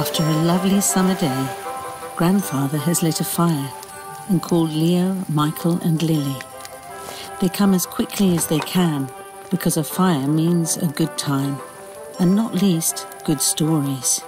After a lovely summer day, Grandfather has lit a fire and called Leo, Michael and Lily. They come as quickly as they can because a fire means a good time and not least good stories.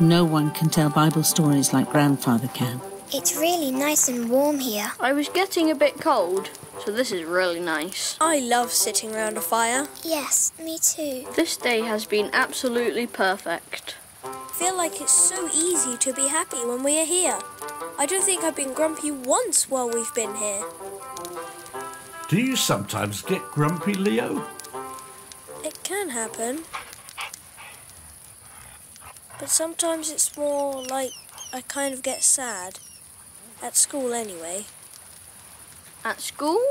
No one can tell Bible stories like Grandfather can. It's really nice and warm here. I was getting a bit cold, so this is really nice. I love sitting around a fire. Yes, me too. This day has been absolutely perfect. I feel like it's so easy to be happy when we are here. I don't think I've been grumpy once while we've been here. Do you sometimes get grumpy, Leo? It can happen. But sometimes it's more like I kind of get sad. At school, anyway. At school?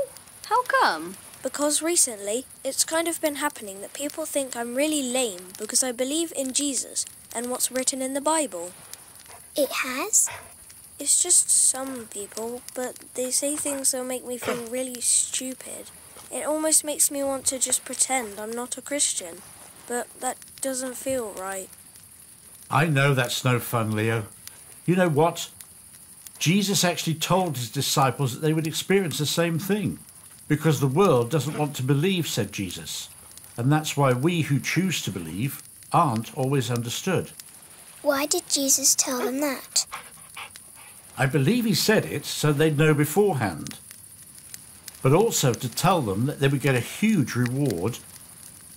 How come? Because recently, it's kind of been happening that people think I'm really lame because I believe in Jesus and what's written in the Bible. It has? It's just some people, but they say things that make me feel really stupid. It almost makes me want to just pretend I'm not a Christian, but that doesn't feel right. I know that's no fun, Leo. You know what? Jesus actually told his disciples that they would experience the same thing, because the world doesn't want to believe, said Jesus. And that's why we who choose to believe aren't always understood. Why did Jesus tell them that? I believe he said it so they'd know beforehand, but also to tell them that they would get a huge reward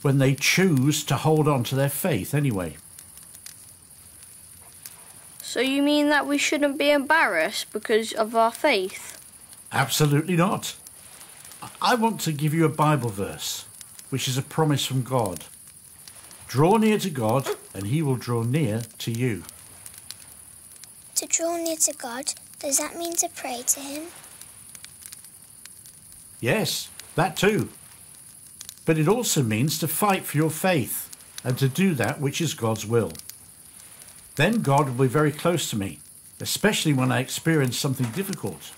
when they choose to hold on to their faith anyway. So you mean that we shouldn't be embarrassed because of our faith? Absolutely not. I want to give you a Bible verse, which is a promise from God. Draw near to God, and he will draw near to you. To draw near to God, does that mean to pray to him? Yes, that too. But it also means to fight for your faith, and to do that which is God's will. Then God will be very close to me, especially when I experience something difficult.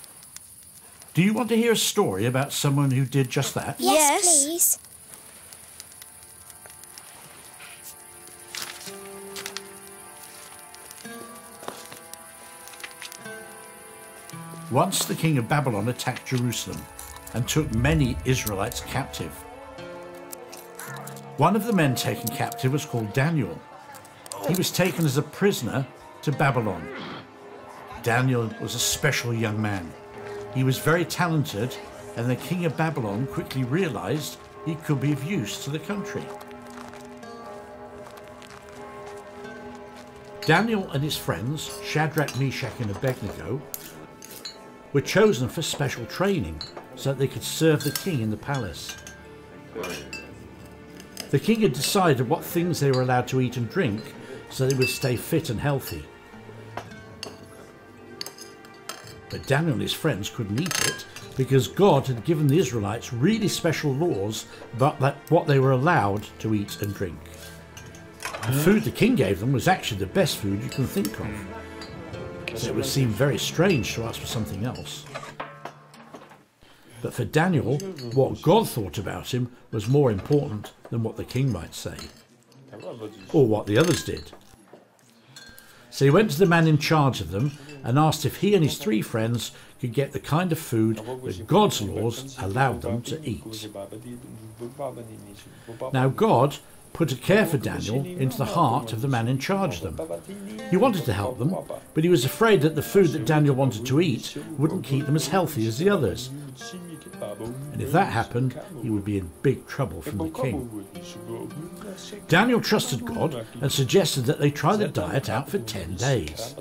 Do you want to hear a story about someone who did just that? Yes, please. Once the king of Babylon attacked Jerusalem and took many Israelites captive. One of the men taken captive was called Daniel. He was taken as a prisoner to Babylon. Daniel was a special young man. He was very talented, and the king of Babylon quickly realized he could be of use to the country. Daniel and his friends, Shadrach, Meshach and Abednego, were chosen for special training so that they could serve the king in the palace. The king had decided what things they were allowed to eat and drink so they would stay fit and healthy. But Daniel and his friends couldn't eat it because God had given the Israelites really special laws about what they were allowed to eat and drink. The food the king gave them was actually the best food you can think of, so it would seem very strange to ask for something else. But for Daniel, what God thought about him was more important than what the king might say, or what the others did. So he went to the man in charge of them and asked if he and his three friends could get the kind of food that God's laws allowed them to eat. Now God put a care for Daniel into the heart of the man in charge of them. He wanted to help them, but he was afraid that the food that Daniel wanted to eat wouldn't keep them as healthy as the others. And if that happened, he would be in big trouble from the king. Daniel trusted God and suggested that they try the diet out for 10 days.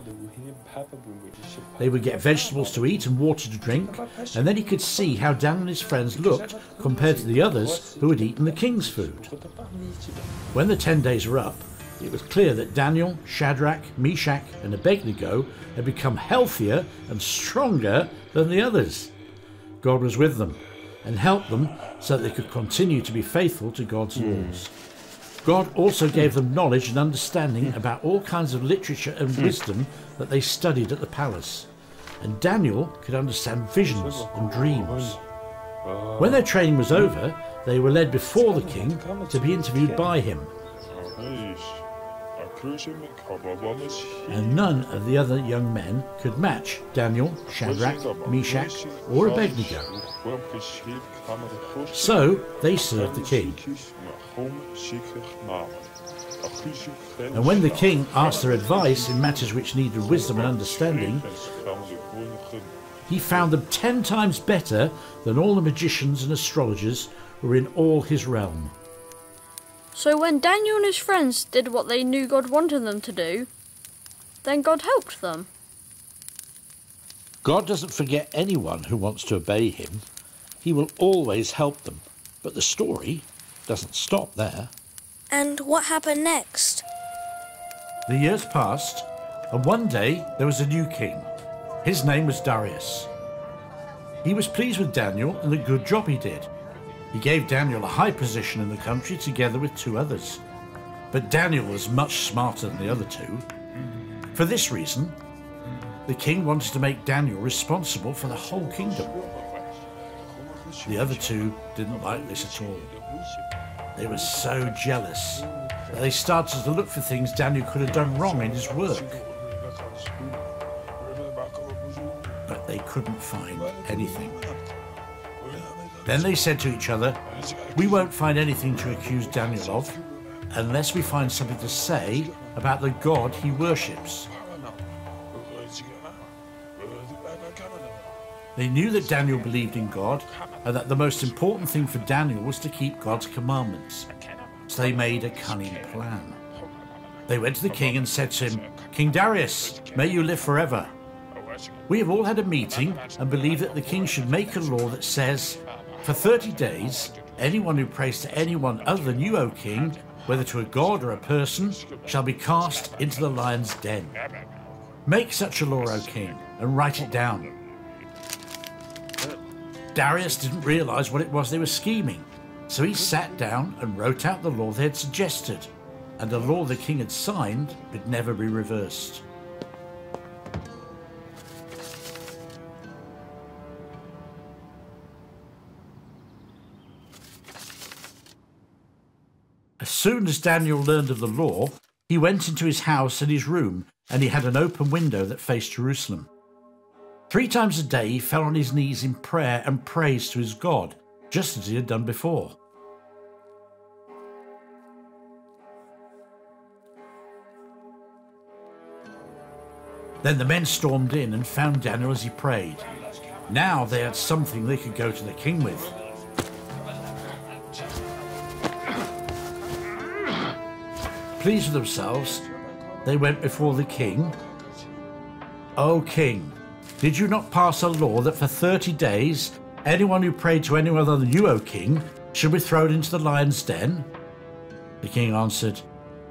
They would get vegetables to eat and water to drink, and then he could see how Daniel and his friends looked compared to the others who had eaten the king's food. When the 10 days were up, it was clear that Daniel, Shadrach, Meshach and Abednego had become healthier and stronger than the others. God was with them and helped them so that they could continue to be faithful to God's laws. God also gave them knowledge and understanding about all kinds of literature and wisdom that they studied at the palace. And Daniel could understand visions and dreams. When their training was over, they were led before the king to be interviewed by him. and none of the other young men could match Daniel, Shadrach, Meshach, or Abednego. So they served the king. And when the king asked their advice in matters which needed wisdom and understanding, he found them 10 times better than all the magicians and astrologers who were in all his realm. So when Daniel and his friends did what they knew God wanted them to do, then God helped them. God doesn't forget anyone who wants to obey him. He will always help them. But the story doesn't stop there. And what happened next? The years passed, and one day there was a new king. His name was Darius. He was pleased with Daniel and the good job he did. He gave Daniel a high position in the country together with 2 others. But Daniel was much smarter than the other 2. For this reason, the king wanted to make Daniel responsible for the whole kingdom. The other 2 didn't like this at all. They were so jealous that they started to look for things Daniel could have done wrong in his work. But they couldn't find anything. Then they said to each other, "We won't find anything to accuse Daniel of unless we find something to say about the God he worships." They knew that Daniel believed in God and that the most important thing for Daniel was to keep God's commandments. So they made a cunning plan. They went to the king and said to him, "King Darius, may you live forever. We have all had a meeting and believe that the king should make a law that says, for 30 days, anyone who prays to anyone other than you, O king, whether to a god or a person, shall be cast into the lion's den. Make such a law, O king, and write it down." Darius didn't realize what it was they were scheming, so he sat down and wrote out the law they had suggested, and a law the king had signed could never be reversed. As soon as Daniel learned of the law, he went into his house and his room, and he had an open window that faced Jerusalem. 3 times a day he fell on his knees in prayer and praise to his God, just as he had done before. Then the men stormed in and found Daniel as he prayed. Now they had something they could go to the king with. Pleased with themselves, they went before the king. "O king, did you not pass a law that for 30 days anyone who prayed to anyone other than you, O king, should be thrown into the lion's den?" The king answered,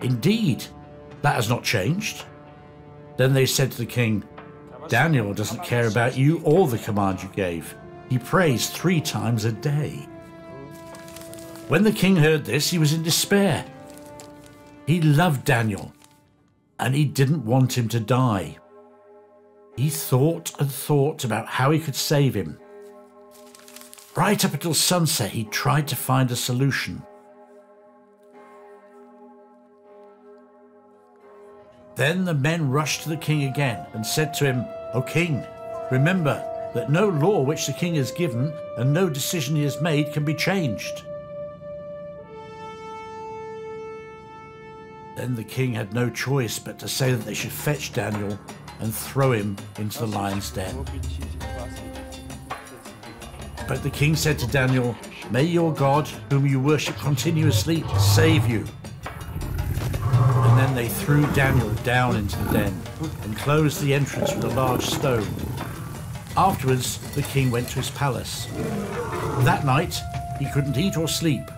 "Indeed, that has not changed." Then they said to the king, "Daniel doesn't care about you or the command you gave. He prays 3 times a day." When the king heard this, he was in despair. He loved Daniel, and he didn't want him to die. He thought and thought about how he could save him. Right up until sunset, he tried to find a solution. Then the men rushed to the king again and said to him, "O king, remember that no law which the king has given and no decision he has made can be changed." Then the king had no choice but to say that they should fetch Daniel and throw him into the lion's den. But the king said to Daniel, "May your God, whom you worship continuously, save you." And then they threw Daniel down into the den and closed the entrance with a large stone. Afterwards, the king went to his palace. That night, he couldn't eat or sleep.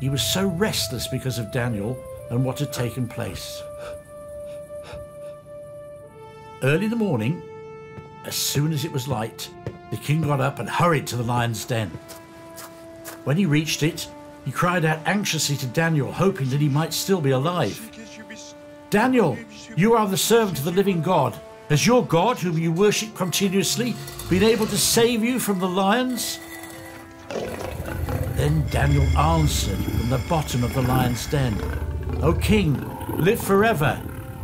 He was so restless because of Daniel and what had taken place. Early in the morning, as soon as it was light, the king got up and hurried to the lion's den. When he reached it, he cried out anxiously to Daniel, hoping that he might still be alive. "Daniel, you are the servant of the living God. Has your God, whom you worship continuously, been able to save you from the lions?" Then Daniel answered from the bottom of the lion's den, "O king, live forever.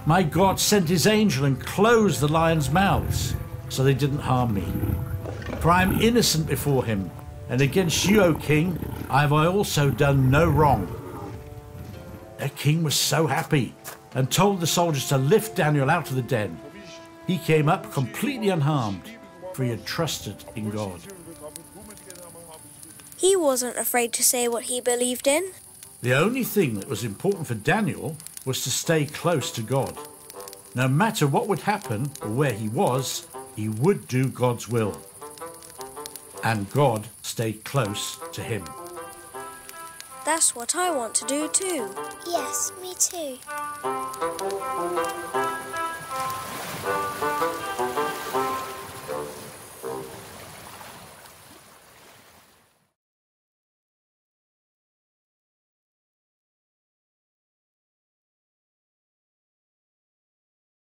My God sent his angel and closed the lions' mouths, so they didn't harm me. For I am innocent before him, and against you, O king, have I also done no wrong." The king was so happy and told the soldiers to lift Daniel out of the den. He came up completely unharmed, for he had trusted in God. He wasn't afraid to say what he believed in. The only thing that was important for Daniel was to stay close to God. No matter what would happen or where he was, he would do God's will. And God stayed close to him. That's what I want to do too. Yes, me too.